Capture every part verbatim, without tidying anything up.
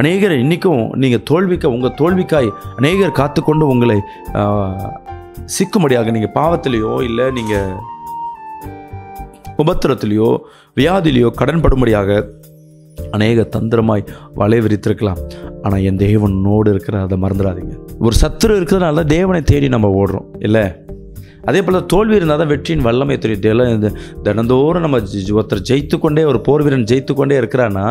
அநேகர் இன்றைக்கும் நீங்கள் தோல்விக்க உங்கள் தோல்விக்காய் அநேகர் காத்துக்கொண்டு உங்களை சிக்கும்படியாக நீங்கள் பாவத்திலேயோ இல்லை நீங்கள் உபத்திரத்திலேயோ வியாதிலேயோ கடன்படும்படியாக அநேக தந்திரமாய் வலை விரித்திருக்கலாம். ஆனால் என் தேவனோடு இருக்கிற அதை மறந்துடாதீங்க. ஒரு சத்துரு இருக்கிறதுனால தான் தேவனை தேடி நம்ம ஓடுறோம் இல்லை. அதே போல் தோல்வி இருந்தால் தான் வெற்றியின் வல்லமை தெரியும். தினந்தோறும் நம்ம ஒருத்தர் ஜெயித்து கொண்டே ஒரு போர் வீரன் ஜெயித்து கொண்டே இருக்கிறான்னா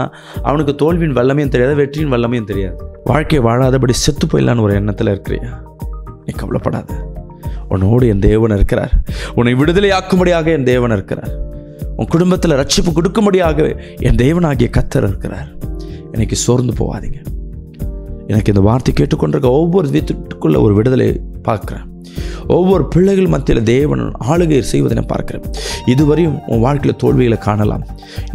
அவனுக்கு தோல்வியின் வல்லமையும் தெரியாது, வெற்றியின் வல்லமையும் தெரியாது. வாழ்க்கையை வாழாதபடி செத்து போயிடலான்னு ஒரு எண்ணத்தில் இருக்கிறியா? நீ கவலைப்படாத, உன்னோடு என் தேவன் இருக்கிறார். உன்னை விடுதலையாக்கும்படியாக என் தேவன் இருக்கிறார். உன் குடும்பத்தில் ரட்சிப்பு கொடுக்கும்படியாக என் தேவனாகிய கர்த்தர் இருக்கிறார். எனக்கு சோர்ந்து போகாதீங்க. எனக்கு இந்த வார்த்தை கேட்டுக்கொண்டிருக்க ஒவ்வொரு வீட்டுக்குள்ள ஒரு விடுதலை பார்க்குறேன். ஒவ்வொரு பிள்ளைகள் மத்தியில் தேவன் ஆளுகை செய்வதை பார்க்கிறேன். இதுவரையும் உன் வாழ்க்கையில் தோல்விகளை காணலாம்.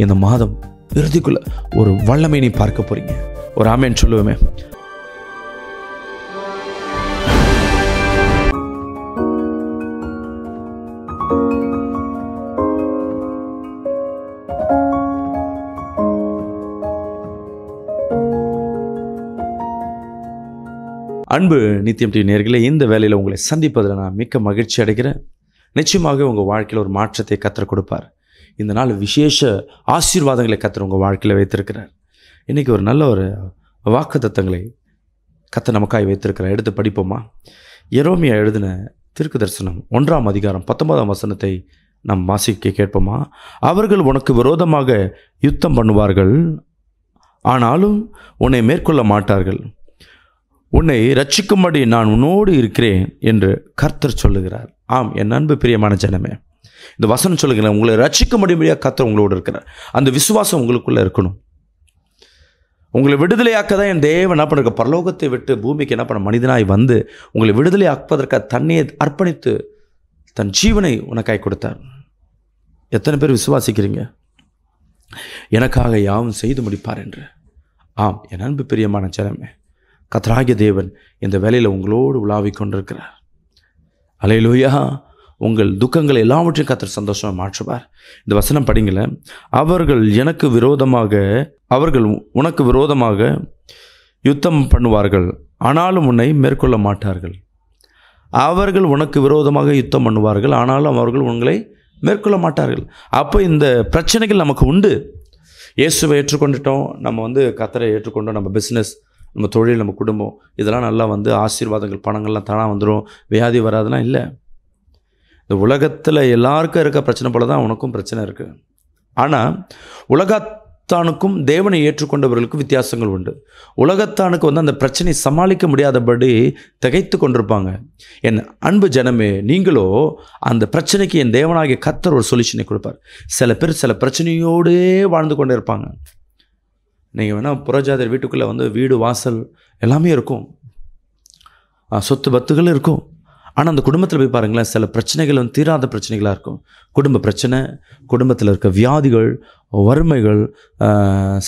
இந்த மாதம் இறுதிக்குள்ள ஒரு வல்லமை நீ பார்க்க போறீங்க. ஒரு ஆமேன் சொல்லுவோமே. அன்பு நித்தியம் டிவி நேயர்களே, இந்த வேலையில் உங்களை சந்திப்பதில் நான் மிக்க மகிழ்ச்சி அடைகிறேன். நிச்சயமாக உங்கள் வாழ்க்கையில் ஒரு மாற்றத்தை கர்த்தர் கொடுப்பார். இந்த நாள் விசேஷ ஆசீர்வாதங்களை கர்த்தர் உங்கள் வாழ்க்கையில் வைத்திருக்கிறார். இன்றைக்கி ஒரு நல்ல ஒரு வாக்குத்தத்தங்களை கர்த்தர் நமக்காய் வைத்திருக்கிறார். எடுத்து படிப்போமா? எரோமியா எழுதின தீர்க்க தரிசனம் ஒன்றாம் அதிகாரம் பத்தொன்பதாம் வசனத்தை நாம் வாசிக்க கேட்போமா? அவர்கள் உனக்கு விரோதமாக யுத்தம் பண்ணுவார்கள், ஆனாலும் உன்னை மேற்கொள்ள மாட்டார்கள். உன்னை ரட்சிக்கும்படி நான் உன்னோடு இருக்கிறேன் என்று கர்த்தர் சொல்லுகிறார். ஆம், என் அன்பு பிரியமான ஜனமே, இந்த வசனம் சொல்லுகிறேன், உங்களை ரட்சிக்கும்படியாக கர்த்தர் உங்களோடு இருக்கிறார். அந்த விசுவாசம் உங்களுக்குள்ளே இருக்கணும். உங்களை விடுதலையாக்க தான் என் தேவன் என்ன பண்ணுற, பரலோகத்தை விட்டு பூமிக்கு என்ன பண்ண மனிதனாய் வந்து உங்களை விடுதலையாக்குவதற்காக தன்னையை அர்ப்பணித்து தன் ஜீவனை உனக்காய் கொடுத்தார். எத்தனை பேர் விசுவாசிக்கிறீங்க? எனக்காக யாவும் செய்து முடிப்பார் என்று. ஆம், என் அன்பு பிரியமான ஜனமே, கர்த்தராகிய தேவன் இந்த வேலையில் உங்களோடு உலாவிக் கொண்டிருக்கிறார். அல்லேலூயா. உங்கள் துக்கங்களை எல்லாவற்றையும் கர்த்தர் சந்தோஷமாக மாற்றுவார். இந்த வசனம் படிங்கள. அவர்கள் எனக்கு விரோதமாக அவர்கள் உனக்கு விரோதமாக யுத்தம் பண்ணுவார்கள், ஆனாலும் உன்னை மேற்கொள்ள மாட்டார்கள். அவர்கள் உனக்கு விரோதமாக யுத்தம் பண்ணுவார்கள், ஆனாலும் அவர்கள் உங்களை மேற்கொள்ள மாட்டார்கள். அப்போ இந்த பிரச்சனைகள் நமக்கு உண்டு. இயேசுவை ஏற்றுக்கொண்டுட்டோம், நம்ம வந்து கர்த்தரை ஏற்றுக்கொண்டோம், நம்ம பிஸ்னஸ், நம்ம தொழில், நம்ம குடும்பம் இதெல்லாம் நல்லா வந்து ஆசீர்வாதங்கள் பணங்கள்லாம் தானாக வந்துடும், வியாதி வராதுன்னா இல்லை. இந்த உலகத்தில் எல்லாருக்கும் இருக்க பிரச்சனை போல் தான் உனக்கும் பிரச்சனை இருக்குது. ஆனால் உலகத்தானுக்கும் தேவனை ஏற்றுக்கொண்டவர்களுக்கும் வித்தியாசங்கள் உண்டு. உலகத்தானுக்கு வந்து அந்த பிரச்சனையை சமாளிக்க முடியாதபடி திகைத்து கொண்டிருப்பாங்க. என் அன்பு ஜனமே, நீங்களோ அந்த பிரச்சனைக்கு என் தேவனாகிய கர்த்தர் ஒரு சொல்யூஷனை கொடுப்பார். சில பேர் சில பிரச்சனையோடே வாழ்ந்து கொண்டே இருப்பாங்க. நீங்கள் வேணால் புறஜாதர் வீட்டுக்குள்ளே வந்து வீடு வாசல் எல்லாமே இருக்கும், சொத்து பத்துகள் இருக்கும். ஆனால் அந்த குடும்பத்தில் போய் பாருங்களேன், சில பிரச்சனைகள் வந்து தீராத பிரச்சனைகளாக இருக்கும். குடும்ப பிரச்சனை, குடும்பத்தில் இருக்க வியாதிகள், வறுமைகள்,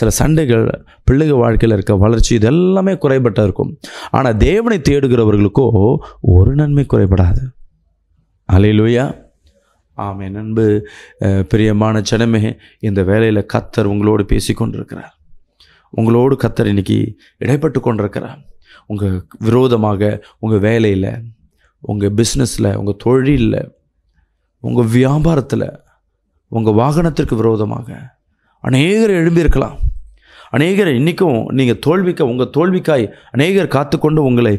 சில சண்டைகள், பிள்ளைகள் வாழ்க்கையில் இருக்க வளர்ச்சி, இது எல்லாமே குறைபட்டாக இருக்கும். ஆனால் தேவனை தேடுகிறவர்களுக்கோ ஒரு நன்மை குறைபடாது. அல்லேலூயா. ஆமே நண்பு பிரியமான ஜனமே, இந்த வேலையில் கர்த்தர் உங்களோடு பேசி கொண்டிருக்கிறார். உங்களோடு கர்த்தர் இன்றைக்கி இடைப்பட்டு கொண்டிருக்கிறார். உங்கள் விரோதமாக உங்கள் வேலையில், உங்கள் பிஸ்னஸில், உங்கள் தொழிலில், உங்கள் வியாபாரத்தில், உங்கள் வாகனத்திற்கு விரோதமாக அநேகர் எழும்பியிருக்கலாம். அநேகர் இன்றைக்கும் நீங்கள் தோல்விக்க உங்கள் தோல்விக்காய் அநேகர் காத்துக்கொண்டு உங்களை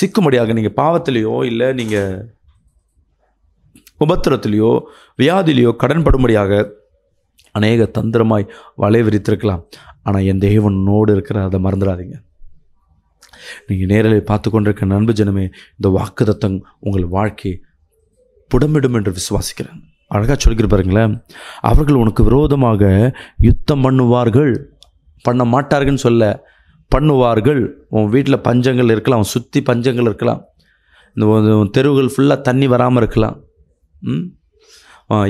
சிக்கும்படியாக நீங்கள் பாவத்திலேயோ இல்லை நீங்கள் உபத்திரத்திலேயோ வியாதிலேயோ கடன்படும்படியாக அநேக தந்திரமாய் வலை விரித்திருக்கலாம். ஆனால் என் தேவனோடு இருக்கிற அதை மறந்துடாதீங்க. நீங்கள் நேரலை பார்த்து கொண்டிருக்க நண்பு ஜனமே, இந்த வாக்குத்தத்தம் உங்கள் வாழ்க்கையை புடமிடும் என்று விசுவாசிக்கிறேன். அழகாக சொல்லிக்கிற பாருங்களேன். அவர்கள் உனக்கு விரோதமாக யுத்தம் பண்ணுவார்கள், பண்ண மாட்டார்கள்னு சொல்ல, பண்ணுவார்கள். உன் வீட்டில் பஞ்சங்கள் இருக்கலாம், அவன் சுற்றி பஞ்சங்கள் இருக்கலாம், இந்த தெருவுகள் ஃபுல்லாக தண்ணி வராமல் இருக்கலாம்,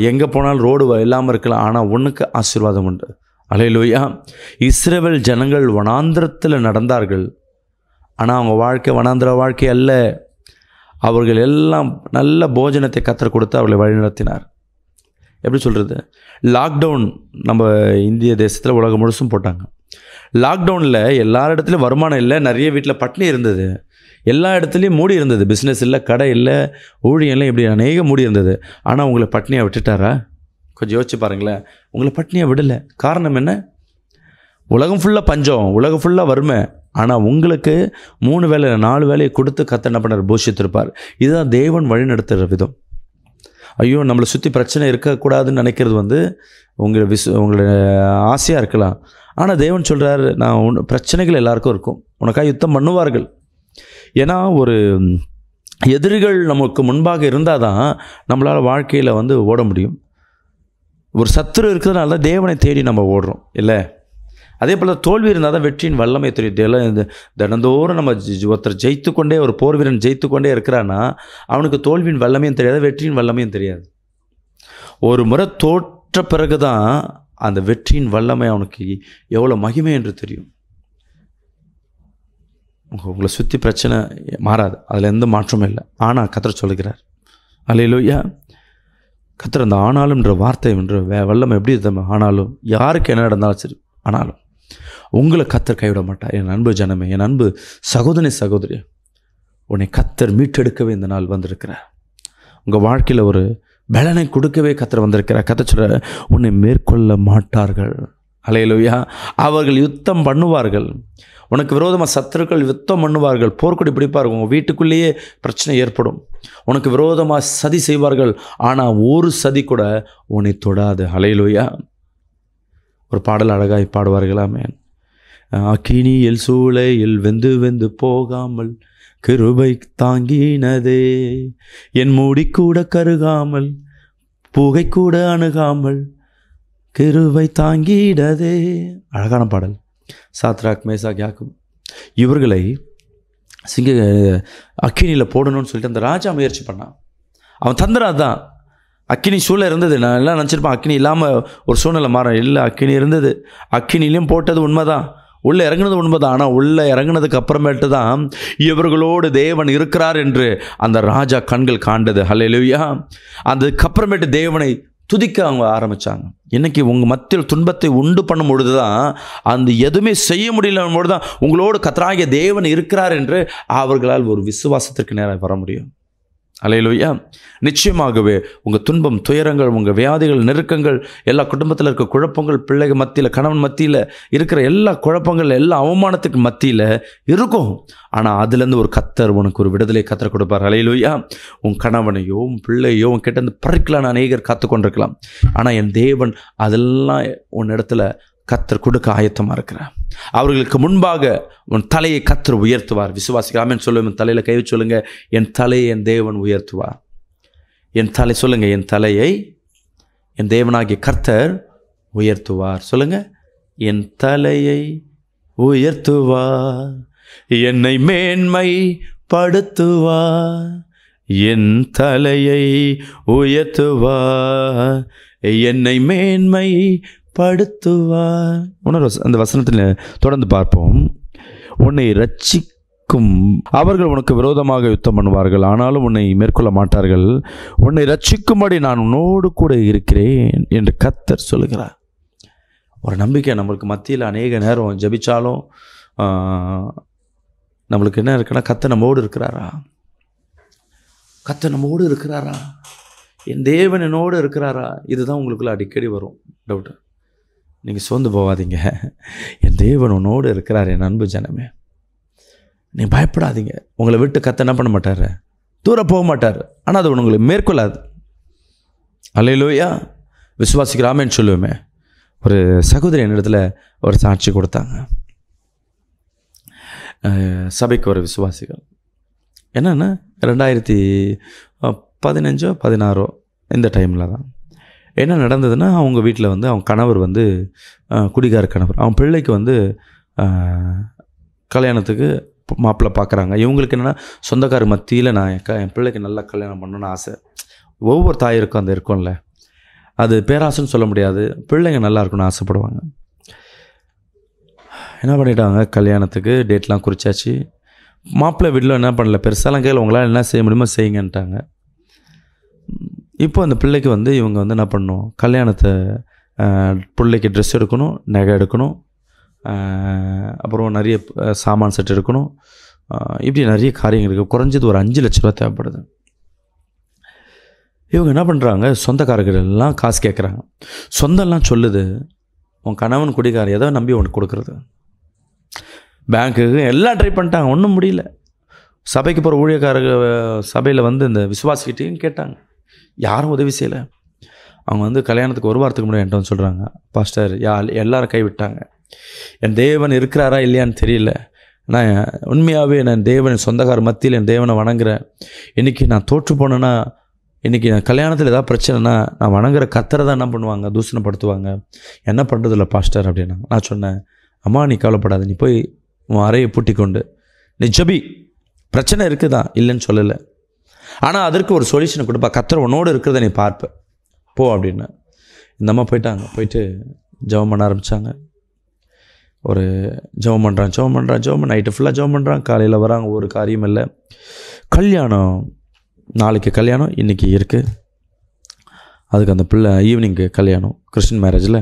எங்கே போனாலும் ரோடு இல்லாமல் இருக்கலாம். ஆனால் ஒன்றுக்கு ஆசீர்வாதம் உண்டு. அல்லேலூயா. இஸ்ரவேல் ஜனங்கள் வனாந்திரத்தில் நடந்தார்கள், ஆனால் அவங்க வாழ்க்கை வனாந்திர வாழ்க்கை அல்ல. அவர்கள் எல்லாம் நல்ல போஜனத்தை கர்த்தர் கொடுத்து அவர்களை வழிநடத்தினார். எப்படி சொல்கிறது, லாக்டவுன் நம்ம இந்திய தேசத்தில் உலகம் முழுசும் போட்டாங்க. லாக்டவுனில் எல்லா இடத்துலையும் வருமானம் இல்லை, நிறைய வீட்டில் பட்னி இருந்தது, எல்லா இடத்துலையும் மூடி இருந்தது, பிஸ்னஸ் இல்லை, கடை இல்லை, ஊழியம் இல்லை, இப்படி அநேகம் மூடி இருந்தது. ஆனால் உங்களை பட்னியாக விட்டுட்டாரா? கொஞ்சம் யோசிச்சு பாருங்களேன். உங்களை பட்னியாக விடலை. காரணம் என்ன? உலகம் ஃபுல்லாக பஞ்சம், உலகம் ஃபுல்லாக வறுமை, ஆனால் உங்களுக்கு மூணு வேலை நாலு வேலையை கொடுத்து கத்த என்ன பண்ணார்? போஷித்திருப்பார். இதுதான் தேவன் வழி நடத்துகிற விதம். ஐயோ, நம்மளை சுற்றி பிரச்சனை இருக்கக்கூடாதுன்னு நினைக்கிறது வந்து உங்களை விசு உங்களோட ஆசையாக இருக்கலாம். ஆனால் தேவன் சொல்கிறார், நான் உன் பிரச்சனைகள் எல்லாருக்கும் இருக்கும், உனக்காக யுத்தம் பண்ணுவார்கள். ஏன்னா ஒரு எதிரிகள் நமக்கு முன்பாக இருந்தால் தான் நம்மளால் வாழ்க்கையில் வந்து ஓட முடியும். ஒரு சத்துரு இருக்கிறதுனால தான் தேவனை தேடி நம்ம ஓடுறோம், இல்லை? அதே போல் தோல்வி இருந்தால் தான் வெற்றியின் வல்லமை தெரியுது. எல்லாம் இந்த தினந்தோறும் நம்ம ஒருத்தர் ஜெயித்து கொண்டே ஒரு போர் வீரன் ஜெயித்து கொண்டே இருக்கிறான்னா அவனுக்கு தோல்வியின் வல்லமையும் தெரியாது, வெற்றியின் வல்லமையும் தெரியாது. ஒரு முறை தோற்ற பிறகு தான் அந்த வெற்றியின் வல்லமை அவனுக்கு எவ்வளோ மகிமை என்று தெரியும். உங்களை சுற்றி பிரச்சனை மாறாது, அதில் எந்த மாற்றமும் இல்லை. ஆனால் கர்த்தர் சொல்கிறார், அல்லேலூயா. கர்த்தர் அந்த ஆனாலும்ன்ற வார்த்தை என்று வே வல்லமை எப்படி இருந்த, ஆனாலும் யாருக்கு என்ன நடந்தாலும் சரி, ஆனாலும் உங்களை கர்த்தர் கைவிட மாட்டார். என் அன்பு ஜனமே, என் அன்பு சகோதரி சகோதரி, உன்னை கர்த்தர் மீட்டெடுக்கவே இந்த நாள் வந்திருக்கிறார். உங்கள் வாழ்க்கையில் ஒரு பலனை கொடுக்கவே கர்த்தர் வந்திருக்கிறார். கர்த்தர் சொல்கிறார், உன்னை மேற்கொள்ள மாட்டார்கள். அல்லேலூயா. அவர்கள் யுத்தம் பண்ணுவார்கள், உனக்கு விரோதமாக சத்துருக்கள் யுத்தம் பண்ணுவார்கள், போர்க்கொடி பிடிப்பார்கள், உங்கள் வீட்டுக்குள்ளேயே பிரச்சனை ஏற்படும், உனக்கு விரோதமாக சதி செய்வார்கள். ஆனால் ஒரு சதி கூட உன்னை தொடாது. அல்லேலூயா. ஒரு பாடல் அழகாய் பாடுவார்களாமே, அக்கினி எல் சூளை எல் வெந்து வெந்து போகாமல் கிருபை தாங்கினதே, என் மூடி கூட கருகாமல் புகை கூட அணுகாமல் கிருபை தாங்கினதே. அழகான பாடல். சாத்ராக் மேசாக் யாக்கும் இவர்களை சிங்க அக்கினியில் போடணும்னு சொல்லிட்டு அந்த ராஜா முயற்சி பண்ணான். அவன் தந்திராது தான். அக்கினி சூழலை இருந்தது. நான் எல்லாம் நினச்சிருப்பேன் அக்கினி இல்லாமல் ஒரு சூழ்நிலை மாற, இல்லை, அக்கினி இருந்தது. அக்கினிலையும் போட்டது உண்மை தான், உள்ளே இறங்குனது உண்மை தான். ஆனால் உள்ளே இறங்குனதுக்கு அப்புறமேட்டு தான் இவர்களோடு தேவன் இருக்கிறார் என்று அந்த ராஜா கண்கள் காண்டது. அல்லேலூயா. அதுக்கப்புறமேட்டு தேவனை துதிக்க அவங்க ஆரம்பித்தாங்க. இன்றைக்கி உங்கள் மத்தியில் துன்பத்தை உண்டு பண்ணும் பொழுது தான், அந்த எதுவுமே செய்ய முடியல பொழுது தான் உங்களோடு கர்த்தராகிய தேவன் இருக்கிறார் என்று அவர்களால் ஒரு விசுவாசத்திற்கு நேராக வர முடியும். அல்லேலூயா. நிச்சயமாகவே உங்கள் துன்பம், துயரங்கள், உங்கள் வியாதிகள், நெருக்கங்கள், எல்லா குடும்பத்தில் இருக்க குழப்பங்கள், பிள்ளைகள் மத்தியில், கணவன் மத்தியில் இருக்கிற எல்லா குழப்பங்கள், எல்லா அவமானத்துக்கு மத்தியில் இருக்கும். ஆனால் அதுலேருந்து ஒரு கர்த்தர் உனக்கு ஒரு விடுதலை கர்த்தர் கொடுப்பார். அல்லேலூயா. உன் கணவனையோ உன் பிள்ளையோ உன் கிட்ட இருந்து பறிக்கலாம் அநேகர் காத்து கொண்டிருக்கலாம். ஆனால் என் தேவன் அதெல்லாம் உன் இடத்துல கர்த்தர் கொடுக்க ஆயத்தமாக இருக்கிறார். அவர்களுக்கு முன்பாக உன் தலையை கர்த்தர் உயர்த்துவார். விசுவாசிக்காமன்னு சொல்லுவேன், என் தலையில் கை வச்சு சொல்லுங்கள், என் தலையை என் தேவன் உயர்த்துவார். என் தலை சொல்லுங்கள், என் தலையை என் தேவனாகிய கர்த்தர் உயர்த்துவார். சொல்லுங்கள், என் தலையை உயர்த்துவார், என்னை மேன்மை படுத்துவார், என் தலையை உயர்த்துவார், என்னை மேன்மை படுத்துவார். உணர்வு அந்த வசனத்தில் தொடர்ந்து பார்ப்போம். உன்னை ரட்சிக்கும் அவர்கள் உனக்கு விரோதமாக யுத்தம் பண்ணுவார்கள், ஆனாலும் உன்னை மேற்கொள்ள மாட்டார்கள். உன்னை ரட்சிக்கும்படி நான் உன்னோடு கூட இருக்கிறேன் என்று கர்த்தர் சொல்கிறார். ஒரு நம்பிக்கை நம்மளுக்கு மத்தியில் அநேக நேரம் ஜபித்தாலும் நம்மளுக்கு என்ன இருக்குன்னா, கர்த்தர் நம்மோடு இருக்கிறாரா, கர்த்தர் நம்மோடு இருக்கிறாரா, என் தேவன் என்னோடு இருக்கிறாரா, இதுதான் உங்களுக்குள்ள அடிக்கடி வரும் டவுட்டு. நீங்கள் சோர்ந்து போகாதீங்க. என் தேவன் உன்னோடு இருக்கிறார். என் அன்பு ஜனமே, நீ பயப்படாதீங்க. உங்களை விட்டு கர்த்தர் என்ன பண்ண மாட்டார்? தூர போக மாட்டார். ஆனால் அது உங்களை மேற்கொள்ளாது. அல்லேலூயா. விசுவாசிக்கிறாமேன்னு சொல்லுவோமே. ஒரு சகோதரி என்னிடத்துல ஒரு சாட்சி கொடுத்தாங்க. சபைக்கு ஒரு விசுவாசிகள் என்னென்னா, ரெண்டாயிரத்தி பதினஞ்சோ பதினாறோ இந்த டைமில் தான் என்ன நடந்ததுன்னா, அவங்க வீட்டில் வந்து அவங்க கணவர் வந்து குடிகார கணவர், அவன் பிள்ளைக்கு வந்து கல்யாணத்துக்கு மாப்பிள்ளை பார்க்குறாங்க. இவங்களுக்கு என்னென்னா, சொந்தக்கார மத்தியில் நான் என் க என் பிள்ளைக்கு நல்லா கல்யாணம் பண்ணணுன்னு ஆசை. ஒவ்வொரு தாயிருக்கும் அந்த இருக்கும்ல, அது பேராசைன்னு சொல்ல முடியாது, பிள்ளைங்க நல்லா இருக்குன்னு ஆசைப்படுவாங்க. என்ன பண்ணிட்டாங்க, கல்யாணத்துக்கு டேட்லாம் குறிச்சாச்சு. மாப்பிள்ளை வீட்டில் என்ன பண்ணல, பெருசாலாம் கையில் உங்களால் என்ன செய்ய முடியுமோ செய்யுங்கன்ட்டாங்க. இப்போ அந்த பிள்ளைக்கு வந்து இவங்க வந்து என்ன பண்ணணும், கல்யாணத்தை பிள்ளைக்கு ட்ரெஸ் எடுக்கணும், நகை எடுக்கணும், அப்புறம் நிறைய சாமான் செட் இருக்கணும், இப்படி நிறைய காரியங்கள் இருக்குது. குறைஞ்சது ஒரு அஞ்சு லட்ச ரூபா தேவைப்படுது. இவங்க என்ன பண்ணுறாங்க, சொந்தக்காரர்கள் எல்லாம் காசு கேட்குறாங்க. சொந்தம்லாம் சொல்லுது உன் கணவன் குடிகார ஏதோ நம்பி உனக்கு கொடுக்குறது. பேங்க்குக்கு எல்லாம் ட்ரை பண்ணிட்டாங்க, ஒன்றும் முடியல. சபைக்கு போகிற ஊழியக்காரர்கள் சபையில் வந்து இந்த விசுவாசிக்கிட்டையும் கேட்டாங்க, யாரும் உதவி செய்யலை. அவங்க வந்து கல்யாணத்துக்கு ஒரு வாரத்துக்கு முன்னாடி என்கிட்ட வந்து சொல்கிறாங்க, பாஸ்டர் யா எல்லாரும் கைவிட்டாங்க, என் தேவன் இருக்கிறாரா இல்லையான்னு தெரியல, நான் உண்மையாகவே நான் தேவன் சொந்தக்கார மத்தியில் என் தேவனை வணங்குறேன். இன்றைக்கி நான் தோற்று போனேன்னா, இன்றைக்கி நான் கல்யாணத்தில் ஏதாவது பிரச்சனைனா, நான் வணங்குற கத்தரை தான் என்ன பண்ணுவாங்க, தூஷணப்படுத்துவாங்க. என்ன பண்ணுறது இல்லை பாஸ்டர் அப்படின்னா நான் சொன்னேன், அம்மா நீ கவலைப்படாத, நீ போய் உன் அறையை பூட்டி கொண்டு நீ ஜபி. பிரச்சனை இருக்குதா இல்லைன்னு சொல்லலை, ஆனால் அதற்கு ஒரு சொல்யூஷனை கொடுப்பா, கத்தரை உன்னோடு இருக்கிறத நீ பார்ப்பேன் போ அப்படின்னு. இந்த அம்மா போயிட்டாங்க, போயிட்டு ஜபம் பண்ண ஆரம்பித்தாங்க. ஒரு ஜபம் பண்ணுறான் ஜபம் பண்ணுறான் ஜபம் பண்ண நைட்டு ஃபுல்லாக ஜபம் பண்ணுறான். காலையில் வராங்க, ஒரு காரியம் இல்லை. கல்யாணம் நாளைக்கு கல்யாணம் இன்றைக்கி இருக்குது, அதுக்கு அந்த பிள்ளை ஈவினிங்கு கல்யாணம் கிறிஸ்டின் மேரேஜில்.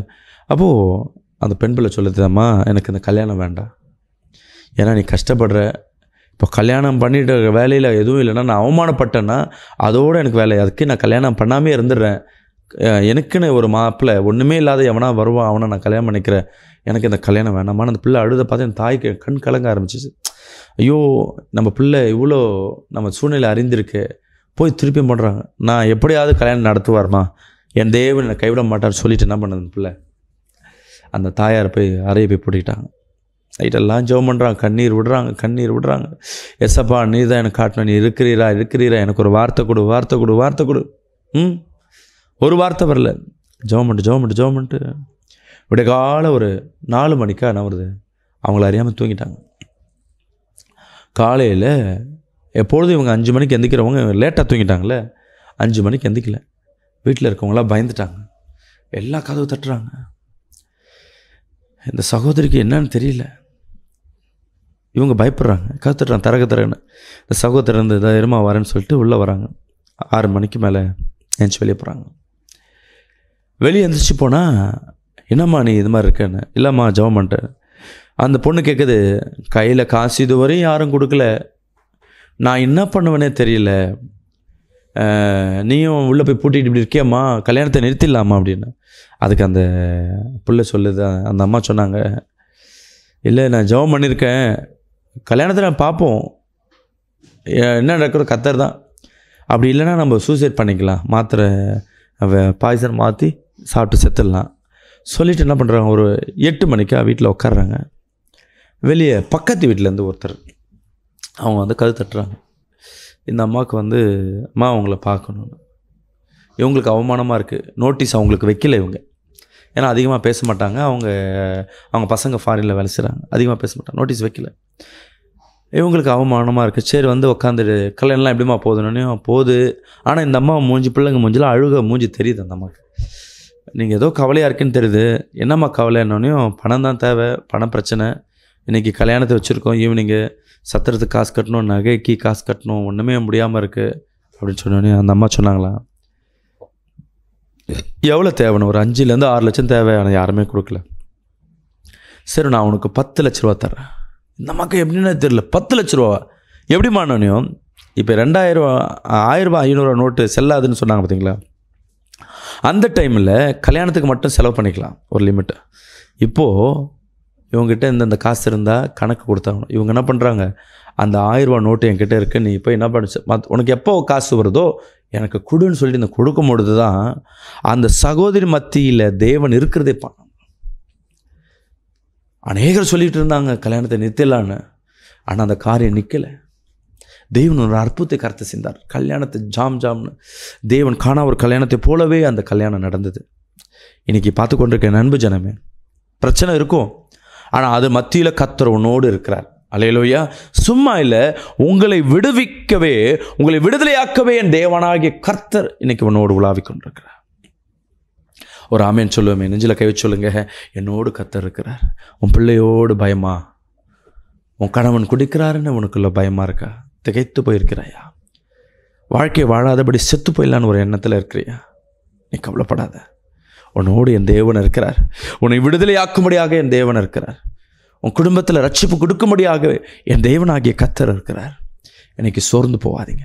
அப்போது அந்த பெண் பிள்ளை சொல்லுதுதாம்மா, எனக்கு இந்த கல்யாணம் வேண்டாம், ஏன்னா நீ கஷ்டப்படுற, இப்போ கல்யாணம் பண்ணிட்டு வேலையில் எதுவும் இல்லைன்னா நான் அவமானப்பட்டேன்னா அதோடு எனக்கு வேலை, அதுக்கு நான் கல்யாணம் பண்ணாமே இருந்துடுறேன். எனக்குன்னு ஒரு மாப்பிள்ளை ஒன்றுமே இல்லாத எவனா வருவான், அவனை நான் கல்யாணம் பண்ணிக்கிறேன், எனக்கு இந்த கல்யாணம் வேணாமான்னு அந்த பிள்ளை அழுத பார்த்து என் தாய்க்கு கண் கலங்க ஆரம்பிச்சிச்சு. ஐயோ நம்ம பிள்ளை இவ்வளோ நம்ம சூழ்நிலை அறிந்திருக்கு, போய் திருப்பியும் பண்ணுறாங்க, நான் எப்படியாவது கல்யாணம் நடத்துவார்மா, என் தேவன் என்னை கைவிட மாட்டார்னு சொல்லிட்டு என்ன பண்ணுது அந்த பிள்ளை, அந்த தாயாரை போய் அறையை போய் பிடிக்கிட்டாங்க. நைட்டெல்லாம் ஜெபம் பண்ணுறாங்க, கண்ணீர் விடுறாங்க கண்ணீர் விடுறாங்க எஸ்ஸப்பா நீ தான் எனக்கு காட்டணும், நீ இருக்கிறீரா இருக்கிறீரா, எனக்கு ஒரு வார்த்தை கொடு வார்த்தை கொடு வார்த்தை கொடு. ம் ஒரு வார்த்தை வரல. ஜெபம் பண்ணிட்டு ஜெபம் பண்ணிட்டு ஜெபம் பண்ணிட்டு விட காலை ஒரு நாலு மணிக்கா என்ன வருது, அவங்கள அறியாமல் தூங்கிட்டாங்க. காலையில் எப்பொழுதும் இவங்க அஞ்சு மணிக்கு எந்திக்கிறவங்க லேட்டாக தூங்கிட்டாங்களே, அஞ்சு மணிக்கு எந்திக்கல. வீட்டில் இருக்கவங்களாம் பயந்துட்டாங்க, எல்லா கதவு தட்டுறாங்க. இந்த சகோதரிக்கு என்னன்னு தெரியல, இவங்க பயப்படுறாங்க, கத்துறாங்க தரக தரகன்னு. இந்த சகோதரர் வந்து இதாக இருமா வரேன்னு சொல்லிட்டு உள்ளே வராங்க. ஆறு மணிக்கு மேலே எந்திரிச்சு வெளியே போகிறாங்க. வெளியே எந்திரிச்சு போனால் என்னம்மா நீ இது மாதிரி இருக்கேன்னு, இல்லைம்மா ஜெபம் பண்ணிட்டேன். அந்த பொண்ணு கேட்குது, கையில் காசு இது வரையும் யாரும் கொடுக்கல, நான் என்ன பண்ணுவேனே தெரியல, நீயும் உள்ளே போய் பூட்டிகிட்டு இப்படி இருக்கியம்மா, கல்யாணத்தை நிறுத்திடலாமா அப்படின்னு. அதுக்கு அந்த பிள்ளை சொல்லுது, அந்த அம்மா சொன்னாங்க, இல்லை நான் ஜெபம் பண்ணியிருக்கேன், கல்யாணத்தை நான் பார்ப்போம், என்ன நடக்கிறோம் கத்தர் தான், அப்படி இல்லைன்னா நம்ம சூசைட் பண்ணிக்கலாம், மாத்திரை பாய்சன் மாற்றி சாப்பிட்டு செத்துடலாம் சொல்லிவிட்டு என்ன பண்ணுறாங்க. ஒரு எட்டு மணிக்கா வீட்டில் உட்காடுறாங்க. வெளியே பக்கத்து வீட்டிலேருந்து ஒருத்தர் அவங்க வந்து கது தட்டுறாங்க, இந்த அம்மாவுக்கு வந்து அம்மா அவங்கள பார்க்கணும், இவங்களுக்கு அவமானமாக இருக்குது. நோட்டீஸ் அவங்களுக்கு வைக்கல இவங்க, ஏன்னா அதிகமாக பேச மாட்டாங்க, அவங்க அவங்க பசங்க ஃபாரினில் வேலை செய்கிறாங்க, அதிகமாக பேச மாட்டாங்க, நோட்டீஸ் வைக்கல, இவங்களுக்கு அவமானமாக இருக்குது. சரி வந்து உட்காந்துட்டு கல்யாணம்லாம் எப்படிமா போதுன்னு போகுது. ஆனால் இந்த அம்மா மூஞ்சி பிள்ளைங்க மூஞ்சிலாம் அழுக மூஞ்சி தெரியுது. அந்த அம்மாவுக்கு நீங்கள் ஏதோ கவலையாக இருக்குன்னு தெரியுது. என்னம்மா கவலைன்னொன்னையும் பணம் தான் தேவை, பணம் பிரச்சனை, இன்றைக்கி கல்யாணத்தை வச்சுருக்கோம், ஈவினிங்கு சத்திரத்துக்கு காசு கட்டணும், நகைக்கு காசு கட்டணும், ஒன்றுமே முடியாமல் இருக்குது அப்படின்னு சொன்னோடனே அந்த அம்மா சொன்னாங்களா, எவ்வளோ தேவைன்னு ஒரு அஞ்சுலேருந்து ஆறு லட்சம் தேவை, ஆனால் யாருமே கொடுக்கல. சரி நான் உனக்கு பத்து லட்ச ரூபா தரேன். இந்த அம்மாவுக்கு எப்படின்னா தெரியல, பத்து லட்ச ரூபா எப்படிமானோனையும். இப்போ ரெண்டாயிரூவா ஆயிரரூபா ஐநூறுரூவா நோட்டு செல்லாதுன்னு சொன்னாங்க பார்த்தீங்களா, அந்த டைமில் கல்யாணத்துக்கு மட்டும் செலவு பண்ணிக்கலாம் ஒரு லிமிட்டு. இப்போது இவங்ககிட்ட இந்தந்த காசு இருந்தால் கணக்கு கொடுத்தாங்கணும். இவங்க என்ன பண்ணுறாங்க, அந்த ஆயிரரூவா நோட்டு என்கிட்ட இருக்குது, நீ இப்போ என்ன பண்ணுச்சு மத் உனக்கு எப்போ காசு வருதோ எனக்கு கொடுன்னு சொல்லிட்டு இந்த கொடுக்கும் பொழுது தான் அந்த சகோதரி மத்தியில் தேவன் இருக்கிறதே பண்ண. அநேகர் சொல்லிகிட்டு இருந்தாங்க கல்யாணத்தை நிறுத்திடலான்னு, ஆனால் அந்த காரியம் நிற்கலை. தேவன் ஒரு அற்புதத்தை கருத்து செய்தார், கல்யாணத்தை ஜாம் ஜாம்னு. தேவன் காணா ஒரு கல்யாணத்தை போலவே அந்த கல்யாணம் நடந்தது. இன்றைக்கி பார்த்து கொண்டிருக்க நண்பு ஜனமே, பிரச்சனை இருக்கும், ஆனால் அது மத்தியில் கர்த்தர் உன்னோடு இருக்கிறார். அல்லேலூயா. சும்மா இல்லை, உங்களை விடுவிக்கவே உங்களை விடுதலையாக்கவே என் தேவனாகிய கர்த்தர் இன்றைக்கி உன்னோடு உலாவிக் கொண்டிருக்கிறார். ஒரு ஆமேன் சொல்லுவேன், நெஞ்சில் கை வச்சு சொல்லுங்க, என்னோடு கர்த்தர் இருக்கிறார். உன் பிள்ளையோடு பயமா, உன் கணவன் குடிக்கிறாருன்னு உனக்குள்ள பயமாக இருக்கா, திகைத்து போயிருக்கிறாயா, வாழ்க்கையை வாழாதபடி செத்து போயிடலான்னு ஒரு எண்ணத்தில் இருக்கிறியா, நீ கவலைப்படாத, உன்னோடு என் தேவன் இருக்கிறார். உன்னை விடுதலையாக்கும்படியாக என் தேவன் இருக்கிறார். உன் குடும்பத்தில் ரட்சிப்பு கொடுக்கும்படியாக என் தேவனாகிய கர்த்தர் இருக்கிறார். இன்னைக்கு சோர்ந்து போகாதீங்க.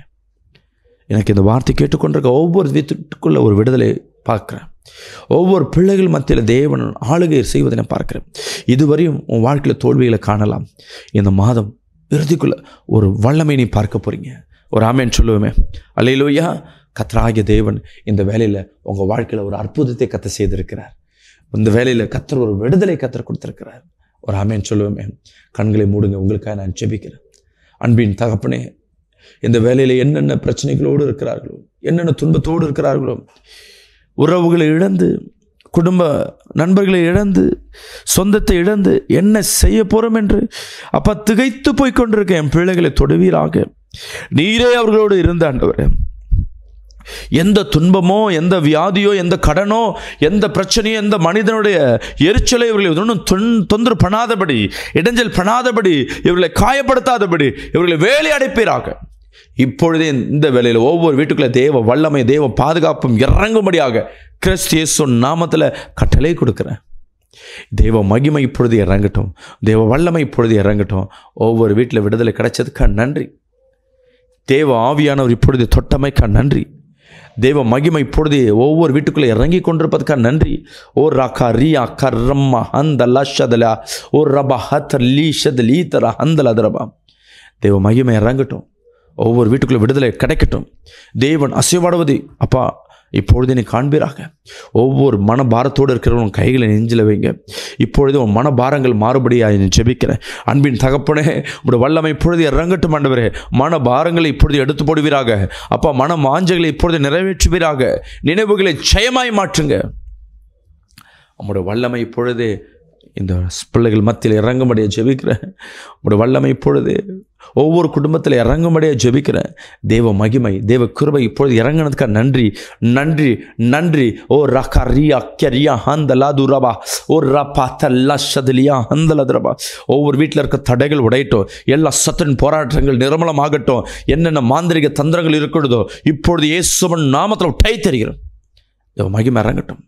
எனக்கு இந்த வார்த்தை கேட்டுக்கொண்டிருக்க ஒவ்வொரு வீட்டுக்குள்ளே ஒரு விடுதலை பார்க்குறேன். ஒவ்வொரு பிள்ளைகள் மத்தியில் தேவன் ஆளுகை செய்வதை நான் பார்க்குறேன். இதுவரையும் உன் வாழ்க்கையில் தோல்விகளை காணலாம். இந்த மாதம் இறுதிக்குள்ளே ஒரு வல்லமை நீ பார்க்க போகிறீங்க. ஒரு ஆமேன்னு சொல்லுவோமே, அல்லேலூயா. கர்த்தராகிய தேவன் இந்த வேலையில் உங்கள் வாழ்க்கையில் ஒரு அற்புதத்தை கத்த செய்திருக்கிறார். இந்த வேலையில் கர்த்தர் ஒரு விடுதலை கர்த்தர் கொடுத்துருக்கிறார். ஒரு ஆமேன்னு சொல்லுவோமே. கண்களை மூடுங்க, உங்களுக்காக நான் ஜெபிக்கிறேன். அன்பின் தகப்பனே, இந்த வேலையில் என்னென்ன பிரச்சனைகளோடு இருக்கிறார்களோ, என்னென்ன துன்பத்தோடு இருக்கிறார்களோ, உறவுகளை இழந்து, குடும்ப நண்பர்களை இழந்து, சொந்தத்தை இழந்து என்ன செய்ய போகிறோம் என்று அப்பா திகைத்து போய் கொண்டிருக்க என் பிள்ளைகளை தொடுவீராக. நீரே அவர்களோடு இருந்த ஆண்டவரே, எந்த துன்பமோ, எந்த வியாதியோ, எந்த கடனோ, எந்த பிரச்சனையோ, எந்த மனிதனுடைய எரிச்சலை இவர்களை ஒன்றும் தொன் தொந்தரவு பண்ணாதபடி, இடைஞ்சல் பண்ணாதபடி, இவர்களை காயப்படுத்தாதபடி இவர்களை வேலை அடைப்பீராக. இப்பொழுதே இந்த வேளையில் ஒவ்வொரு வீட்டுக்குள்ளே தேவ வல்லமை, தேவ பாதுகாப்பும் இறங்கும்படியாக கிறிஸ்து இயேசு நாமத்தில் கட்டளை கொடுக்குறேன். தேவ மகிமை இப்பொழுது இறங்கட்டும், தேவ வல்லமை இப்பொழுது இறங்கட்டும். ஒவ்வொரு வீட்டில் விடுதலை கிடைச்சதுக்கா நன்றி. தேவ ஆவியானவர் இப்பொழுது தொட்டமைக்கா நன்றி. தேவ மகிமை இப்பொழுது ஒவ்வொரு வீட்டுக்குள்ளே இறங்கி கொண்டிருப்பதுக்கா நன்றி. ஓ ராக்கா ரியா கர்ரம்மா ஹந்தலா ஷதலா ஓ ரபா ஹத்தர் லீ ஷதலீ தரா ஹந்தலா தரபா. தேவ மகிமை இறங்கட்டும், ஒவ்வொரு வீட்டுக்குள்ளே விடுதலை கிடைக்கட்டும். தேவன் அசைவாடுவதை அப்பா இப்பொழுது நீ காண்பீராக. ஒவ்வொரு மனபாரத்தோடு இருக்கிறவங்க கைகளை நெஞ்சில் வைங்க. இப்பொழுது உன் மனபாரங்கள் மாறுபடியாக நீ ஜெபிக்கிறேன். அன்பின் தகப்பனே, உங்களுடைய வல்லமை இப்பொழுது இறங்கட்டும் ஆண்டவரே. மனபாரங்களை இப்பொழுது எடுத்து போடுவீராக அப்பா. மன வாஞ்சைகளை இப்பொழுது நிறைவேற்றுவீராக. நினைவுகளை ஜெயமாய் மாற்றுங்க. உங்களுடைய வல்லமை இப்பொழுது இந்த பிள்ளைகள் மத்தியில் இறங்கும்படியாக ஜெபிக்கிறேன். உங்களுடைய வல்லமை இப்பொழுது ஒவ்வொரு குடும்பத்தில் இறங்கும்படியாக ஜெபிக்கிறேன். தேவ மகிமை, தேவ கிருபை இப்பொழுது இறங்கினதுக்காக நன்றி, நன்றி, நன்றி. ஓ ரகா ரியா கரியா ஹந்தலா துரபா ஓ ரபா தல்லா சதுலியா ஹந்தலா துரபா. ஒவ்வொரு வீட்டில் இருக்க தடைகள் உடையட்டும். எல்லா சத்தின் போராட்டங்கள் நிர்மூலமாகட்டும். என்னென்ன மாந்திரிக தந்திரங்கள் இருக்கிறதோ இப்பொழுது இயேசுவின் நாமத்தில் உடை தெரிகிறோம். தேவ மகிமை இறங்கட்டும்.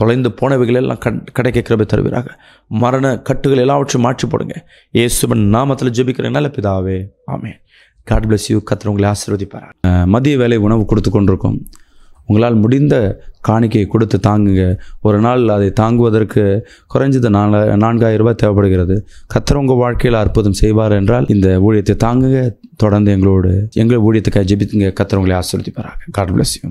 தொலைந்து போனவைகள் எல்லாம் கண் கிடைக்க கிருபை தருவீராக. மரண கட்டுகள் எல்லாவற்றையும் மாற்றி போடுங்க. இயேசுவின் நாமத்தில் ஜெபிக்கிறனால பிதாவே, ஆமென். God bless you. கர்த்தர் உங்களை ஆசீர்வதிப்பார். மதிய வேலை உணவு கொடுத்து கொண்டிருக்கோம். உங்களால் முடிந்த காணிக்கையை கொடுத்து தாங்குங்க. ஒரு நாள் அதை தாங்குவதற்கு குறைஞ்சது நாலு நான்காயிரம் ரூபாய் தேவைப்படுகிறது. கர்த்தர் உங்கள் வாழ்க்கையில் அற்புதம் செய்வார் என்றால் இந்த ஊழியத்தை தாங்குங்க. தொடர்ந்து எங்களோடு எங்களை ஊழியத்துக்காக ஜெபித்துங்க. கர்த்தர் உங்களை ஆசீர்வதிப்பார். God bless you.